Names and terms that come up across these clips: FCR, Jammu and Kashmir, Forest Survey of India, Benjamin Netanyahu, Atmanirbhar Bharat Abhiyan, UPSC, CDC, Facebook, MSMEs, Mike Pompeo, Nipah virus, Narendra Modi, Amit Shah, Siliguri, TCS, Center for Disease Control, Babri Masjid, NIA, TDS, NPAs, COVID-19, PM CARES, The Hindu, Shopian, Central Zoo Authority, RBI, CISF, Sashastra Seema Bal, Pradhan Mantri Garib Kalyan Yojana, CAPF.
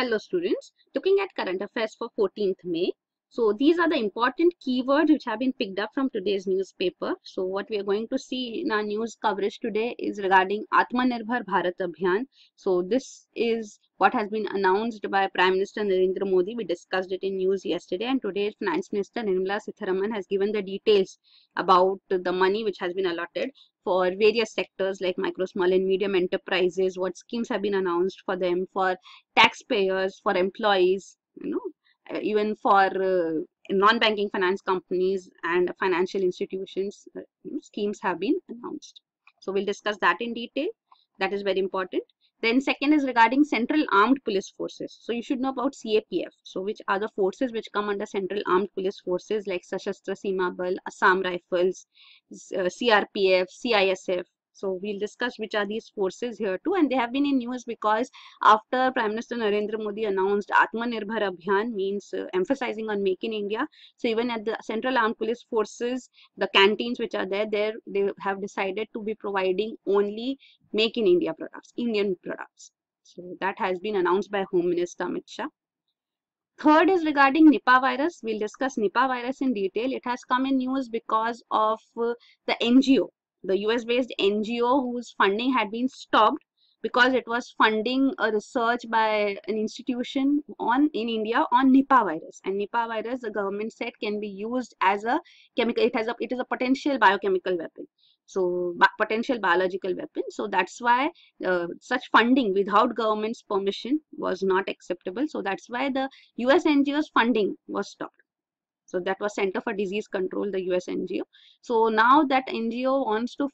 Hello students, looking at current affairs for 14th May. So these are the important keywords which have been picked up from today's newspaper. So what we are going to see in our news coverage today is regarding Atmanirbhar Bharat Abhiyan. So this is what has been announced by Prime Minister Narendra Modi. We discussed it in news yesterday, and today Finance Minister Nirmala Sitharaman has given the details about the money which has been allotted for various sectors like micro, small and medium enterprises, what schemes have been announced for them, for taxpayers, for employees, you know, even for non-banking finance companies and financial institutions. Schemes have been announced. So we'll discuss that in detail. That is very important. Then second is regarding Central Armed Police Forces. So you should know about CAPF. So which are the forces which come under Central Armed Police Forces like Sashastra Seema Bal, Assam Rifles, CRPF, CISF. So we'll discuss which are these forces here too, and they have been in news because after Prime Minister Narendra Modi announced Atmanirbhar Abhiyan, means emphasizing on Make in India, so even at the Central Armed Police Forces, the canteens which are there, they have decided to be providing only Make in India products, Indian products. So that has been announced by Home Minister Amit Shah. Third is regarding Nipah virus. We'll discuss Nipah virus in detail. It has come in news because of the NGO. The US-based NGO whose funding had been stopped because it was funding a research by an institution in India on Nipah virus. And Nipah virus, the government said, can be used as a chemical. It is a potential biochemical weapon. So potential biological weapon. So that's why such funding without government's permission was not acceptable. So that's why the US NGO's funding was stopped. So that was Center for Disease Control, the US NGO. So now that NGO wants to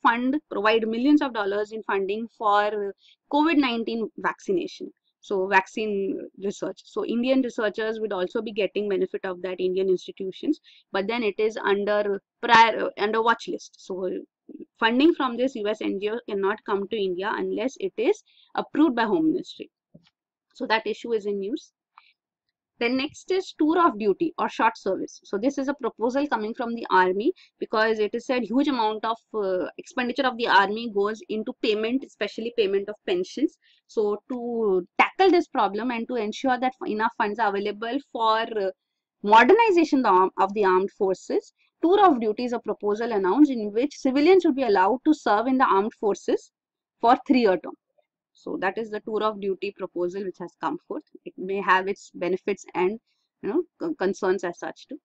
provide millions of dollars in funding for COVID-19 vaccination. So vaccine research. So Indian researchers would also be getting benefit of that, Indian institutions. But then it is under watch list. So funding from this US NGO cannot come to India unless it is approved by Home Ministry. So that issue is in news. Then next is tour of duty or short service. So this is a proposal coming from the army because it is said huge amount of expenditure of the army goes into payment, especially payment of pensions. So to tackle this problem and to ensure that enough funds are available for modernization of the armed forces, tour of duty is a proposal announced in which civilians should be allowed to serve in the armed forces for 3-year term. So that is the tour of duty proposal which has come forth. It may have its benefits and, you know, concerns as such too.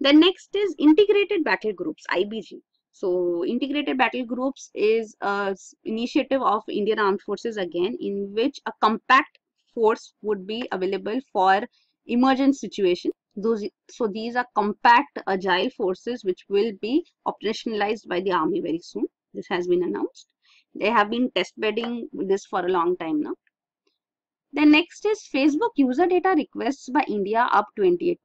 The next is integrated battle groups, IBG. So integrated battle groups is an initiative of Indian Armed Forces again, in which a compact force would be available for emergent situation. So these are compact agile forces which will be operationalized by the army very soon. This has been announced. They have been test bedding this for a long time now. The next is Facebook user data requests by India up 28%.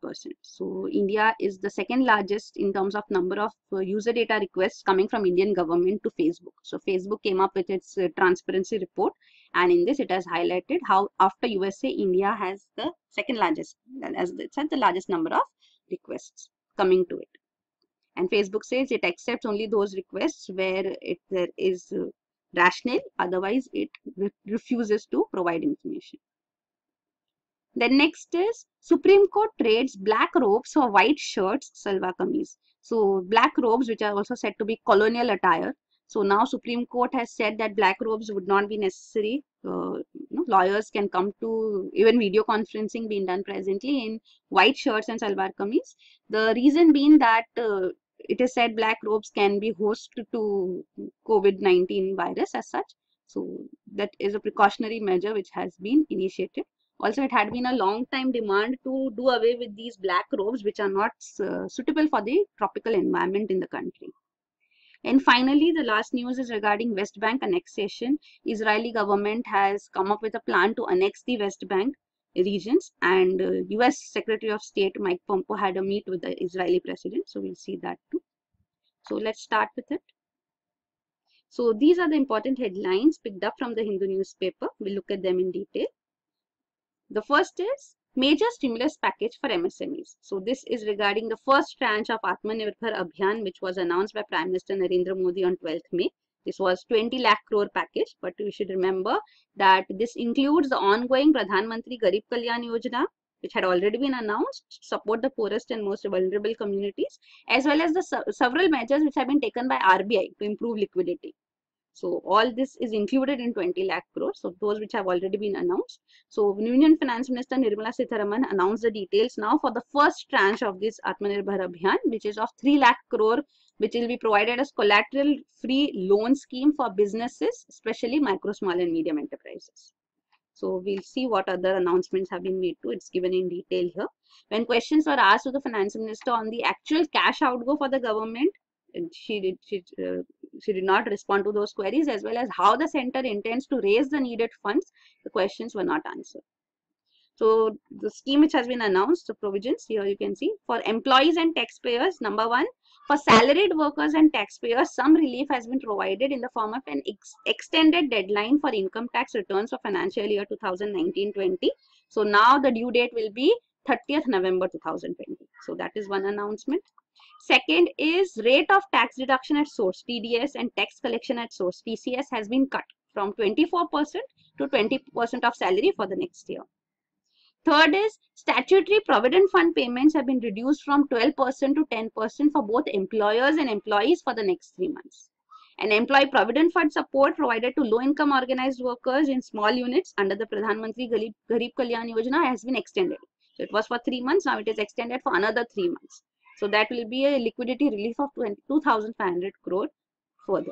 So India is the second largest in terms of number of user data requests coming from Indian government to Facebook. So Facebook came up with its transparency report, and in this it has highlighted how after USA, India has the second largest, as it said, the largest number of requests coming to it. And Facebook says it accepts only those requests where there is rationale, otherwise it refuses to provide information. Then next is Supreme Court trades black robes for white shirts, salwar kameez. So black robes, which are also said to be colonial attire. So now Supreme Court has said that black robes would not be necessary. You know, lawyers can come to, even video conferencing being done presently in white shirts and salwar kameez. The reason being that it is said black robes can be host to COVID-19 virus as such. So that is a precautionary measure which has been initiated. Also, it had been a long time demand to do away with these black robes which are not suitable for the tropical environment in the country. And finally, the last news is regarding West Bank annexation. Israeli government has come up with a plan to annex the West Bank regions, and US Secretary of State Mike Pompeo had a meet with the Israeli president. So we'll see that too. So let's start with it. So these are the important headlines picked up from the Hindu newspaper. We'll look at them in detail. The first is major stimulus package for MSMEs. So this is regarding the first tranche of Atmanirbhar Abhiyan, which was announced by Prime Minister Narendra Modi on 12th May. This was 20 lakh crore package, but we should remember that this includes the ongoing Pradhan Mantri Garib Kalyan Yojana, which had already been announced to support the poorest and most vulnerable communities, as well as the several measures which have been taken by RBI to improve liquidity. So all this is included in 20 lakh crores, so those which have already been announced. So Union Finance Minister Nirmala Sitharaman announced the details now for the first tranche of this Atmanirbhar Abhiyan, which is of 3 lakh crore, which will be provided as collateral free loan scheme for businesses, especially micro, small and medium enterprises. So we'll see what other announcements have been made too. It's given in detail here. When questions were asked to the finance minister on the actual cash outgo for the government, she did not respond to those queries, as well as how the center intends to raise the needed funds. The questions were not answered. So the scheme which has been announced, the provisions here you can see, for employees and taxpayers. Number one, for salaried workers and taxpayers, some relief has been provided in the form of an extended deadline for income tax returns for financial year 2019-20. So now the due date will be 30th November 2020. So that is one announcement. Second is rate of tax deduction at source, TDS, and tax collection at source, TCS, has been cut from 24% to 20% of salary for the next year. Third is statutory provident fund payments have been reduced from 12% to 10% for both employers and employees for the next 3 months. And employee provident fund support provided to low-income organized workers in small units under the Pradhan Mantri Garib Kalyan Yojana has been extended. So it was for 3 months, now it is extended for another 3 months. So that will be a liquidity relief of 2,500 crore further.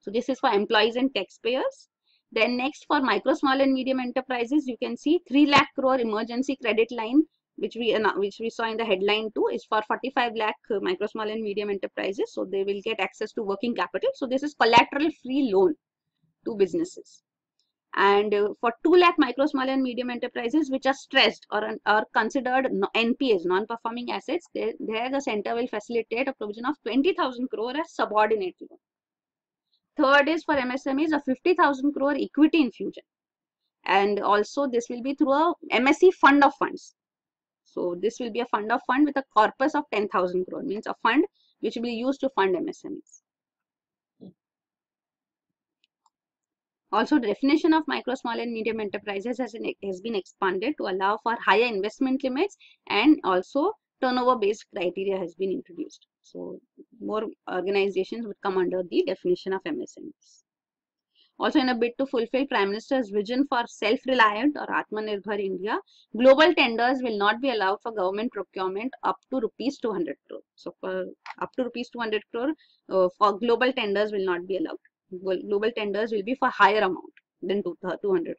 So this is for employees and taxpayers. Then next, for micro, small and medium enterprises, you can see 3 lakh crore emergency credit line, which we saw in the headline too, is for 45 lakh micro, small and medium enterprises. So they will get access to working capital. So this is collateral free loan to businesses. And for 2 lakh micro, small and medium enterprises which are stressed or are considered NPAs, non-performing assets, there the center will facilitate a provision of 20,000 crore as subordinate loan. Third is for MSMEs, a 50,000 crore equity infusion, and also this will be through a MSE fund of funds. So this will be a fund of fund with a corpus of 10,000 crore, means a fund which will be used to fund MSMEs. Also, the definition of micro, small and medium enterprises has been expanded to allow for higher investment limits, and also turnover based criteria has been introduced. So more organizations would come under the definition of MSMEs. Also, in a bid to fulfill Prime Minister's vision for self-reliant or Atmanirbhar India, global tenders will not be allowed for government procurement up to rupees 200 crore. So for up to rupees 200 crore, for global tenders will not be allowed. Global tenders will be for higher amount than 200 crores.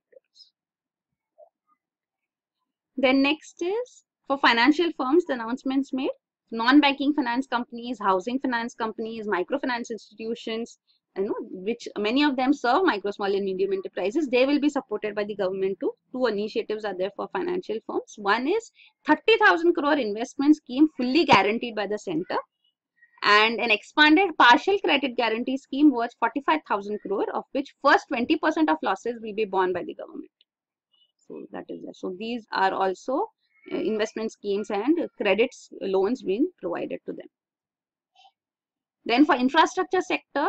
Then next is for financial firms, the announcements made. Non-banking finance companies, housing finance companies, microfinance institutions, which many of them serve micro, small and medium enterprises, they will be supported by the government too. Two initiatives are there for financial firms. One is 30,000 crore investment scheme fully guaranteed by the center, and an expanded partial credit guarantee scheme worth 45,000 crore, of which first 20% of losses will be borne by the government. So that is there. So these are also investment schemes and credits, loans being provided to them. Then for infrastructure sector,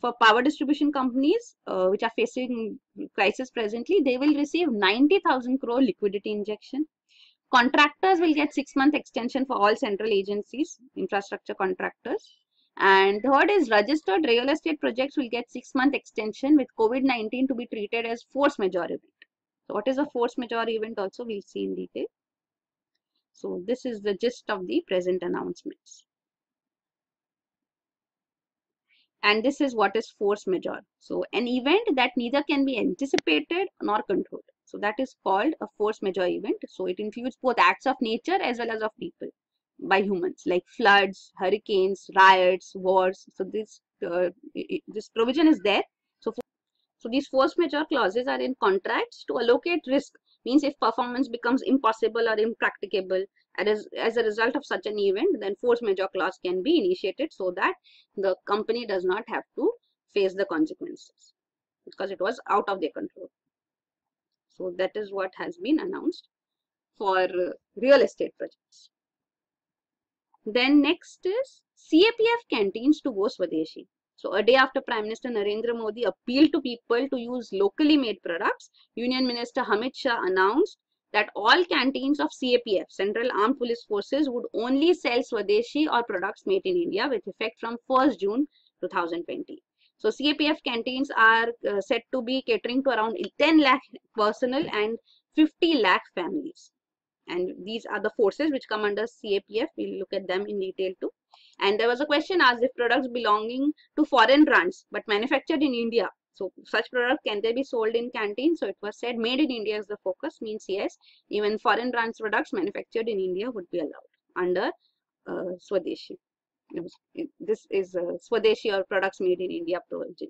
for power distribution companies which are facing crisis presently, they will receive 90,000 crore liquidity injection. Contractors will get 6-month extension for all central agencies, infrastructure contractors. And third is registered real estate projects will get 6-month extension with COVID-19 to be treated as force majeure event. So what is a force majeure event also we'll see in detail. So this is the gist of the present announcements. And this is what is force majeure. So an event that neither can be anticipated nor controlled. So that is called a force majeure event. So it includes both acts of nature as well as of people by humans, like floods, hurricanes, riots, wars. So this provision is there. So these force majeure clauses are in contracts to allocate risk. Means if performance becomes impossible or impracticable as a result of such an event, then force majeure clause can be initiated so that the company does not have to face the consequences because it was out of their control. So that is what has been announced for real estate projects. Then next is CAPF canteens to go Swadeshi. So a day after Prime Minister Narendra Modi appealed to people to use locally made products, Union Minister Amit Shah announced that all canteens of CAPF, Central Armed Police Forces, would only sell Swadeshi or products made in India with effect from 1st June 2020. So CAPF canteens are said to be catering to around 10 lakh personnel and 50 lakh families. And these are the forces which come under CAPF. We'll look at them in detail too. And there was a question asked if products belonging to foreign brands but manufactured in India. So such products, can they be sold in canteens? So it was said made in India is the focus, means yes, even foreign brands products manufactured in India would be allowed under Swadeshi. This is Swadeshi or products made in India provision.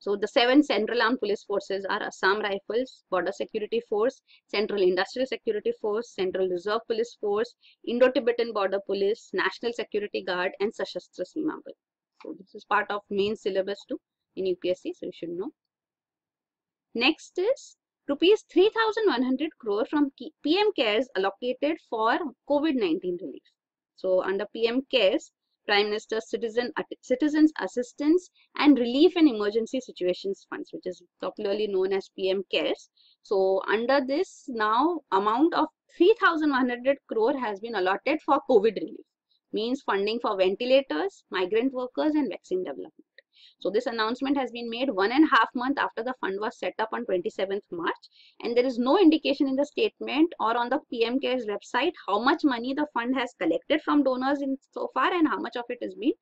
So the 7 Central Armed Police Forces are Assam Rifles, Border Security Force, Central Industrial Security Force, Central Reserve Police Force, Indo-Tibetan Border Police, National Security Guard and Sashastra Seema Bal. So this is part of main syllabus too in UPSC, so you should know. Next is Rs 3,100 crore from PM CARES allocated for COVID-19 relief. So under PM CARES, Prime Minister Citizens Assistance and Relief in Emergency Situations Funds, which is popularly known as PM CARES. So under this now amount of 3,100 crore has been allotted for COVID relief, means funding for ventilators, migrant workers and vaccine development. So this announcement has been made 1.5 months after the fund was set up on 27th March and there is no indication in the statement or on the PM CARES website how much money the fund has collected from donors in so far and how much of it has been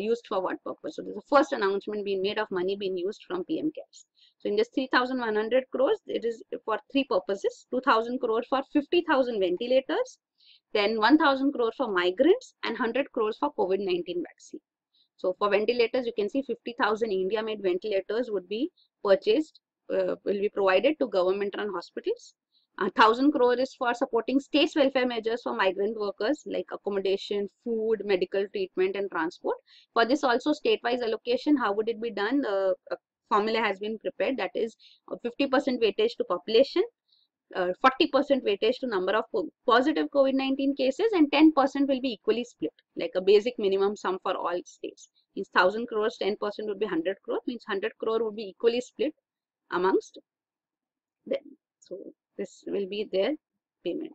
used for what purpose. So this is the first announcement being made of money being used from PM CARES. So in this 3,100 crores, it is for three purposes, 2,000 crore for 50,000 ventilators, then 1,000 crore for migrants and 100 crores for COVID-19 vaccine. So for ventilators, you can see 50,000 India-made ventilators would be purchased, will be provided to government-run hospitals. 1,000 crore is for supporting states' welfare measures for migrant workers like accommodation, food, medical treatment and transport. For this also state-wise allocation, how would it be done? The formula has been prepared, that is 50% weightage to population, 40% weightage to number of positive COVID-19 cases and 10% will be equally split, like a basic minimum sum for all states. Means 1,000 crores, 10% would be 100 crore, means 100 crore would be equally split amongst them. So this will be their payment.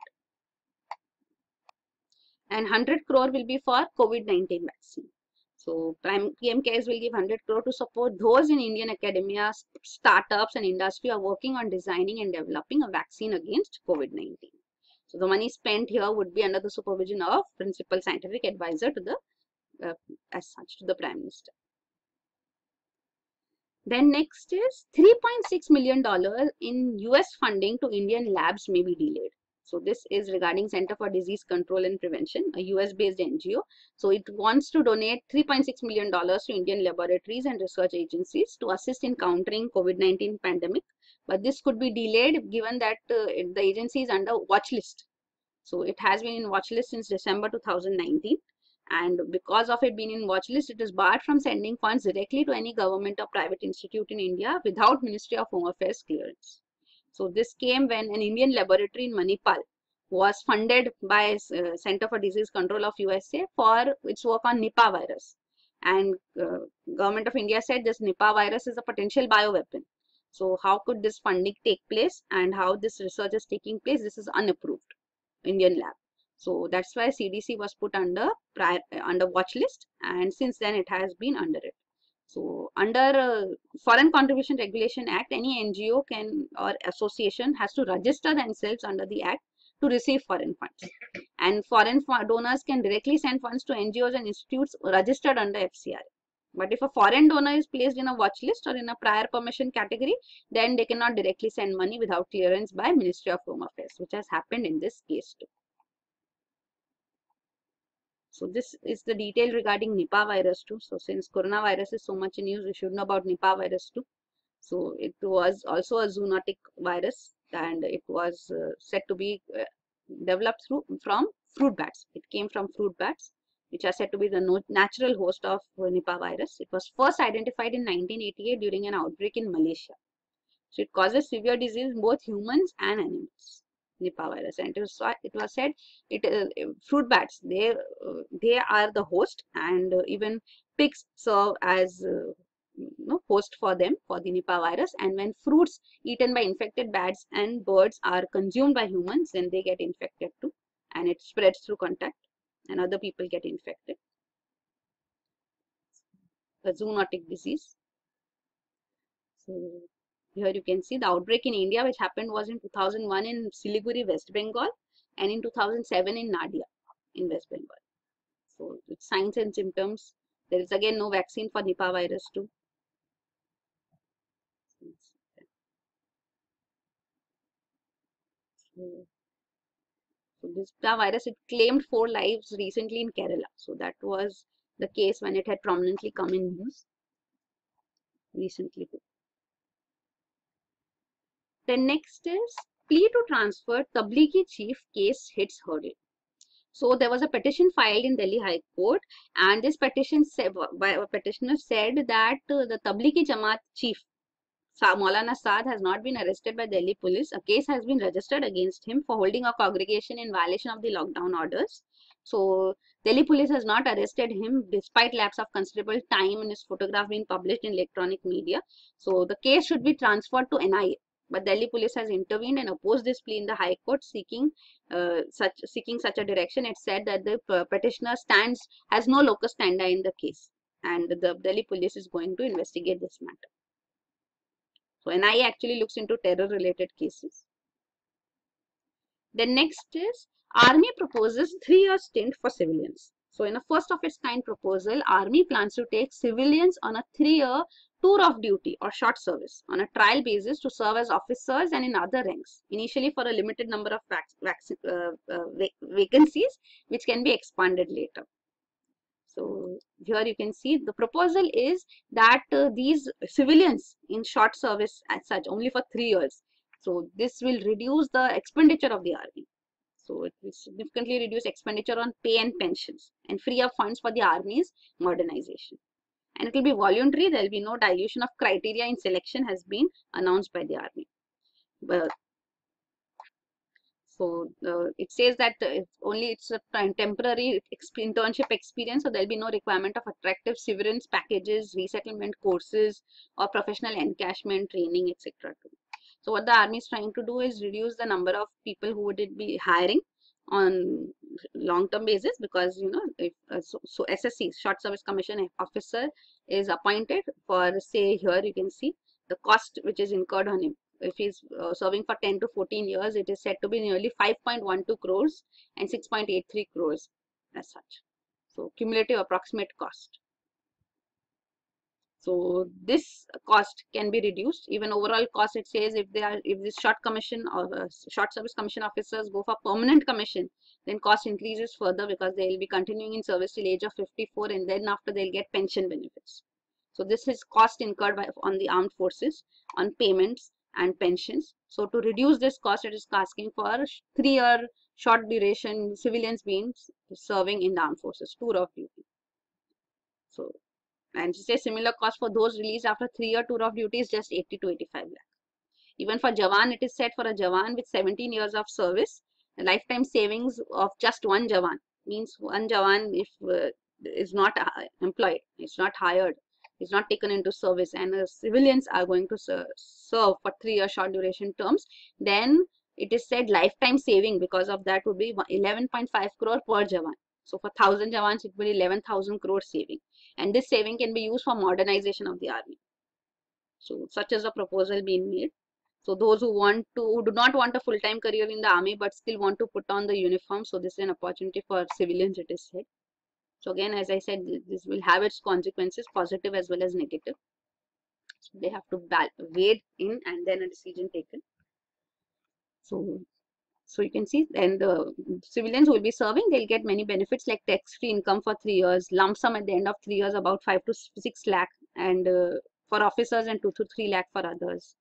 And 100 crore will be for COVID-19 vaccine. So PM CARES will give 100 crore to support those in Indian academia, startups and industry are working on designing and developing a vaccine against COVID-19. So the money spent here would be under the supervision of principal scientific advisor to the, as such, to the Prime Minister. Then next is $3.6 million in US funding to Indian labs may be delayed. So this is regarding Center for Disease Control and Prevention, a US-based NGO. So it wants to donate $3.6 million to Indian laboratories and research agencies to assist in countering COVID-19 pandemic. But this could be delayed given that the agency is under watch list. So it has been in watch list since December 2019. And because of it being in watch list, it is barred from sending funds directly to any government or private institute in India without Ministry of Home Affairs clearance. So this came when an Indian laboratory in Manipal was funded by Center for Disease Control of USA for its work on Nipah virus. And Government of India said this Nipah virus is a potential bioweapon. So how could this funding take place and how this research is taking place? This is unapproved Indian lab. So that's why CDC was put under watch list and since then it has been under it. So under Foreign Contribution Regulation Act, any NGO can or association has to register themselves under the Act to receive foreign funds. And foreign donors can directly send funds to NGOs and institutes registered under FCR. But if a foreign donor is placed in a watch list or in a prior permission category, then they cannot directly send money without clearance by Ministry of Home Affairs, which has happened in this case too. So this is the detail regarding Nipah virus too. So since coronavirus is so much in use, we should know about Nipah virus too. So it was also a zoonotic virus and it was said to be developed from fruit bats. It came from fruit bats, which are said to be the natural host of Nipah virus. It was first identified in 1988 during an outbreak in Malaysia. So it causes severe disease in both humans and animals. Nipah virus, and it was said fruit bats, they are the host, and even Pigs serve as host for them for the Nipah virus, and when fruits eaten by infected bats and birds are consumed by humans, then they get infected too, and it spreads through contact, and other people get infected. A zoonotic disease. So here you can see the outbreak in India, which happened was in 2001 in Siliguri, West Bengal, and in 2007 in Nadia, in West Bengal. So it's signs and symptoms. There is again no vaccine for Nipah virus too. So this Nipah virus, it claimed 4 lives recently in Kerala. So that was the case when it had prominently come in news recently too. Then next is plea to transfer Tablighi chief, case hits hurdle. So there was a petition filed in Delhi High Court, and this petition said, by a petitioner said that the Tablighi Jamaat chief Maulana Saad has not been arrested by Delhi police. A case has been registered against him for holding a congregation in violation of the lockdown orders. So Delhi police has not arrested him despite lapse of considerable time and his photograph being published in electronic media. So the case should be transferred to NIA. But Delhi police has intervened and opposed this plea in the High Court, seeking such a direction. It said that the petitioner has no locus standi in the case, and the Delhi police is going to investigate this matter. So NIA actually looks into terror-related cases. Then next is Army proposes 3-year stint for civilians. So in a first-of-its-kind proposal, Army plans to take civilians on a 3-year tour of duty or short service on a trial basis to serve as officers and in other ranks, initially for a limited number of vacancies, which can be expanded later. So here you can see the proposal is that these civilians in short service as such only for 3 years. So this will reduce the expenditure of the army. So it will significantly reduce expenditure on pay and pensions and free up funds for the army's modernization. And it will be voluntary. There will be no dilution of criteria in selection, has been announced by the army. But so it says that it's a temporary internship experience, so there will be no requirement of attractive severance packages, resettlement courses, or professional encashment training, etc. So what the army is trying to do is reduce the number of people who would it be hiring on long-term basis, because so SSC, Short Service Commission officer, is appointed for, say, here you can see the cost which is incurred on him. If he is serving for 10 to 14 years, it is said to be nearly 5.12 crores and 6.83 crores as such. So cumulative approximate cost. So this cost can be reduced. Even overall cost, it says if this short commission or short service commission officers go for permanent commission, then cost increases further because they will be continuing in service till age of 54, and then after they'll get pension benefits. So this is cost incurred on the armed forces on payments and pensions. So to reduce this cost, it is asking for 3-year short duration civilians being serving in the armed forces, tour of duty. So, and she says similar cost for those released after 3-year tour of duty is just 80 to 85 lakh. Even for Jawan, it is set for a Jawan with 17 years of service, a lifetime savings of just one Jawan. Means one Jawan if is not employed, it's not hired, is not taken into service, and civilians are going to serve for 3-year short duration terms, then it is said lifetime saving because of that would be 11.5 crore per Jawan. So for 1000 Jawans, it will be 11,000 crore saving. And this saving can be used for modernization of the army. So such is a proposal being made. So those who do not want a full-time career in the army but still want to put on the uniform, so this is an opportunity for civilians, it is said. So again, as I said, this will have its consequences, positive as well as negative. So they have to weigh in and then a decision taken. So you can see, and the civilians who will be serving, they'll get many benefits like tax-free income for 3 years, lump sum at the end of 3 years, about 5 to 6 lakh, and for officers and 2 to 3 lakh for others.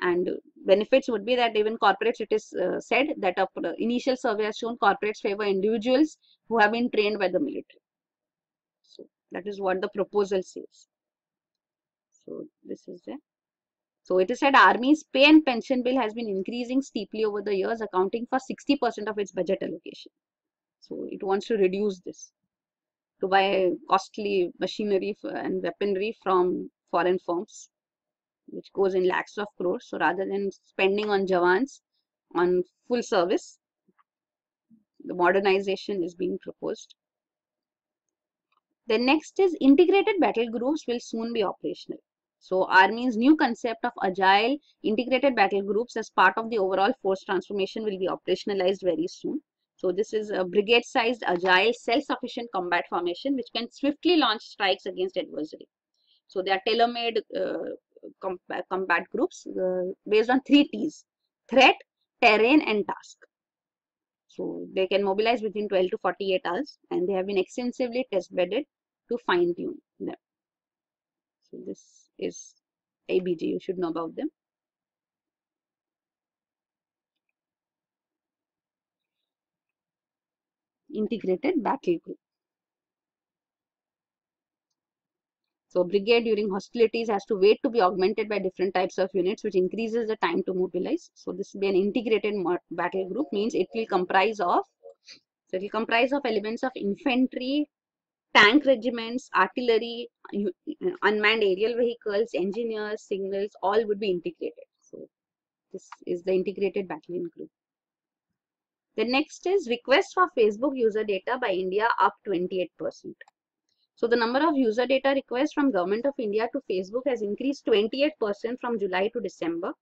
And benefits would be that even corporates, it is said that a initial survey has shown corporates favor individuals who have been trained by the military. So that is what the proposal says. So this is there. So it is said Army's pay and pension bill has been increasing steeply over the years, accounting for 60% of its budget allocation. So it wants to reduce this. to buy costly machinery and weaponry from foreign firms, which goes in lakhs of crores. So rather than spending on jawans on full service, the modernization is being proposed. The next is integrated battle groups will soon be operational. So Army's new concept of agile integrated battle groups as part of the overall force transformation will be operationalized very soon. So this is a brigade-sized, agile, self-sufficient combat formation which can swiftly launch strikes against adversary. So they are tailor-made combat groups based on 3 T's: threat, terrain, and task. So they can mobilize within 12 to 48 hours, and they have been extensively test-bedded to fine-tune them. So this is ABG. You should know about them. Integrated battle group. So brigade during hostilities has to wait to be augmented by different types of units, which increases the time to mobilize. So this will be an integrated battle group, means it will comprise of elements of infantry, tank regiments, artillery, unmanned aerial vehicles, engineers, signals, all would be integrated. So this is the integrated battalion group. The next is request for Facebook user data by India up 28%. So the number of user data requests from Government of India to Facebook has increased 28% from July to December.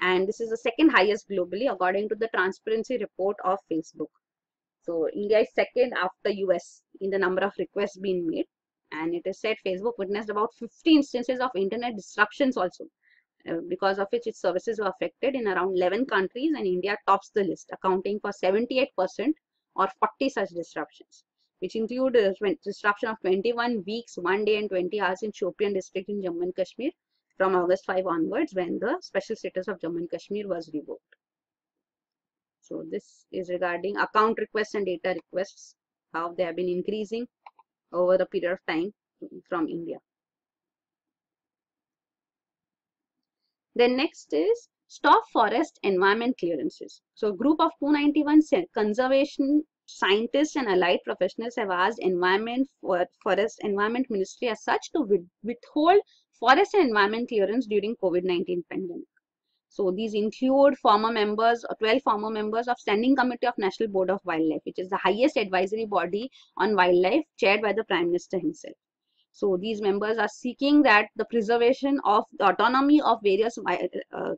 And this is the second highest globally according to the transparency report of Facebook. So India is second after US in the number of requests being made, and it is said Facebook witnessed about 50 instances of internet disruptions also, because of which its services were affected in around 11 countries, and India tops the list, accounting for 78% or 40 such disruptions, which include disruption of 21 weeks, 1 day and 20 hours in Shopian district in Jammu and Kashmir from August 5 onwards, when the special status of Jammu and Kashmir was revoked. So this is regarding account requests and data requests, how they have been increasing over a period of time from India. The next is stop forest environment clearances. So a group of 291 conservation scientists and allied professionals have asked Environment Ministry as such to withhold forest and environment clearance during COVID-19 pandemic. So these include 12 former members of Standing Committee of National Board of Wildlife, which is the highest advisory body on wildlife, chaired by the Prime Minister himself. So these members are seeking that the preservation of the autonomy of various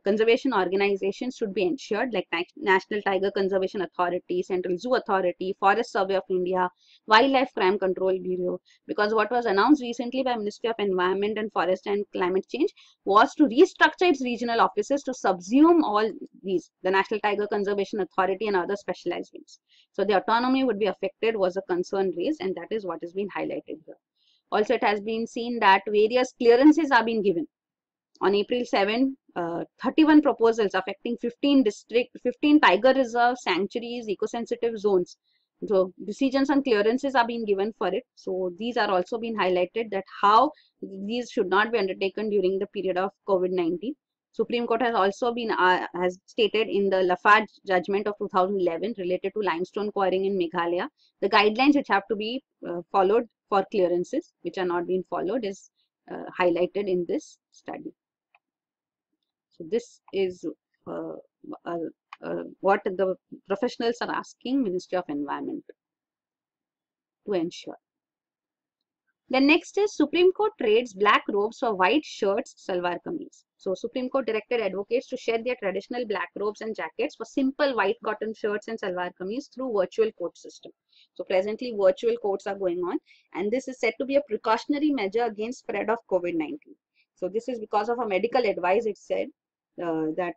conservation organizations should be ensured, like National Tiger Conservation Authority, Central Zoo Authority, Forest Survey of India, Wildlife Crime Control Bureau, because what was announced recently by Ministry of Environment and Forest and Climate Change was to restructure its regional offices to subsume all these, the National Tiger Conservation Authority and other specialized wings. So the autonomy would be affected was a concern raised, and that is what has been highlighted here. Also, it has been seen that various clearances are being given. On April 7, 31 proposals affecting 15 tiger reserves, sanctuaries, eco-sensitive zones. So decisions on clearances are being given for it. So these are also being highlighted, that how these should not be undertaken during the period of COVID-19. Supreme Court has also been has stated in the Lafarge judgment of 2011 related to limestone quarrying in Meghalaya, the guidelines which have to be followed for clearances, which are not being followed, is highlighted in this study. So this is what the professionals are asking Ministry of Environment to ensure. The next is Supreme Court trades black robes for white shirts, salwar kameez. So Supreme Court directed advocates to shed their traditional black robes and jackets for simple white cotton shirts and salwar kameez through virtual court system. So presently virtual courts are going on, and this is said to be a precautionary measure against spread of COVID-19. So this is because of a medical advice, it said that,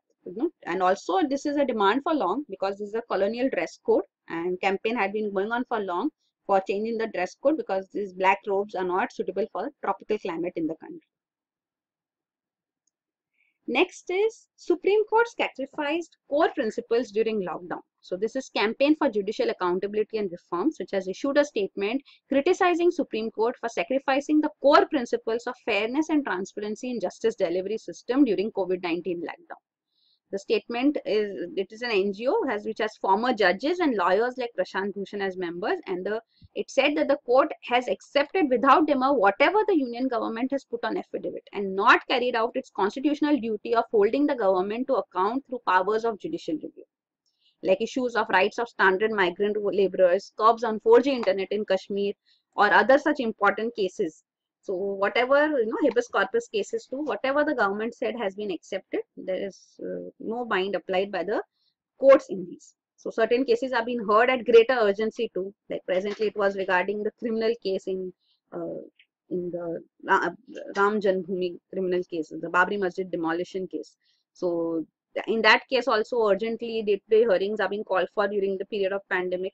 and also this is a demand for long, because this is a colonial dress code, and campaign had been going on for long for changing the dress code, because these black robes are not suitable for tropical climate in the country. Next is Supreme Court sacrificed core principles during lockdown. So this is Campaign for Judicial Accountability and Reforms, which has issued a statement criticizing Supreme Court for sacrificing the core principles of fairness and transparency in justice delivery system during COVID-19 lockdown. The statement is, it is an NGO which has former judges and lawyers like Prashant Bhushan as members, and it said that the court has accepted without demur whatever the union government has put on affidavit and not carried out its constitutional duty of holding the government to account through powers of judicial review, like issues of rights of standard migrant laborers, curbs on 4G internet in Kashmir, or other such important cases. So whatever, you know, habeas corpus cases too, whatever the government said has been accepted. There is no bind applied by the courts in these. So certain cases are being heard at greater urgency too. Like presently, it was regarding the criminal case in the Ram Janmbhoomi criminal case, the Babri Masjid demolition case. So in that case, also urgently day-to-day hearings are being called for during the period of pandemic.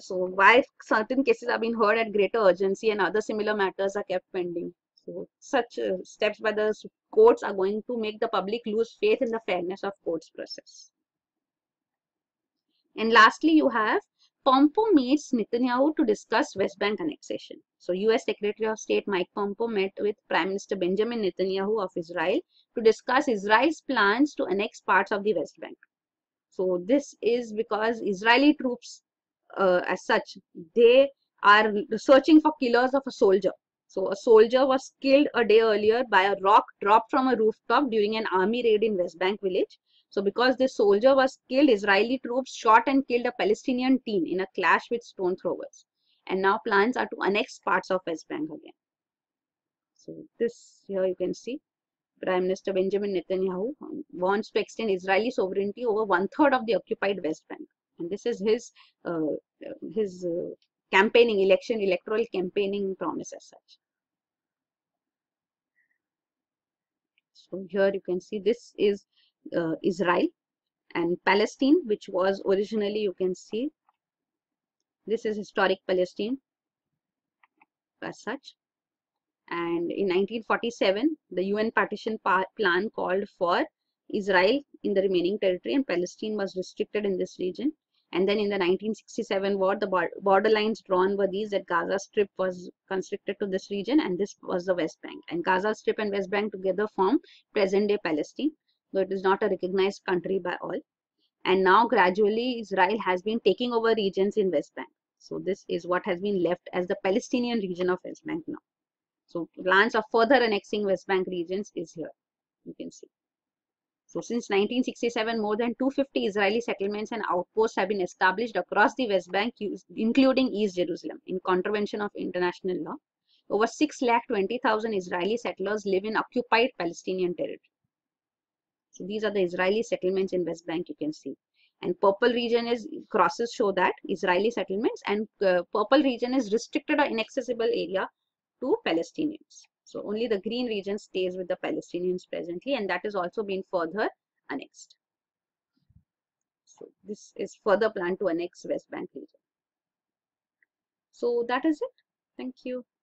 So why certain cases are being heard at greater urgency and other similar matters are kept pending. So such steps by the courts are going to make the public lose faith in the fairness of courts process. And lastly, you have Pompeo meets Netanyahu to discuss West Bank annexation. So US Secretary of State Mike Pompeo met with Prime Minister Benjamin Netanyahu of Israel to discuss Israel's plans to annex parts of the West Bank. So this is because Israeli troops, as such, they are searching for killers of a soldier. So a soldier was killed a day earlier by a rock dropped from a rooftop during an army raid in West Bank village. So because this soldier was killed, Israeli troops shot and killed a Palestinian teen in a clash with stone throwers. And now plans are to annex parts of West Bank again. So this, here you can see, Prime Minister Benjamin Netanyahu wants to extend Israeli sovereignty over 1/3 of the occupied West Bank. And this is his campaigning, electoral campaigning promise as such. So here you can see this is Israel and Palestine, which was originally, you can see, this is historic Palestine as such. And in 1947, the UN partition plan called for Israel in the remaining territory, and Palestine was restricted in this region. And then in the 1967 war, the border lines drawn were these, that Gaza Strip was constricted to this region and this was the West Bank. And Gaza Strip and West Bank together form present-day Palestine, though it is not a recognized country by all. And now gradually Israel has been taking over regions in West Bank. So this is what has been left as the Palestinian region of West Bank now. So plans of further annexing West Bank regions is here, you can see. So since 1967, more than 250 Israeli settlements and outposts have been established across the West Bank, including East Jerusalem, in contravention of international law. Over 620,000 Israeli settlers live in occupied Palestinian territory. So these are the Israeli settlements in West Bank, you can see. And purple region is, crosses show that Israeli settlements, and purple region is restricted or inaccessible area to Palestinians. So only the green region stays with the Palestinians presently, and that is also being further annexed. So this is further planned to annex West Bank region. So that is it. Thank you.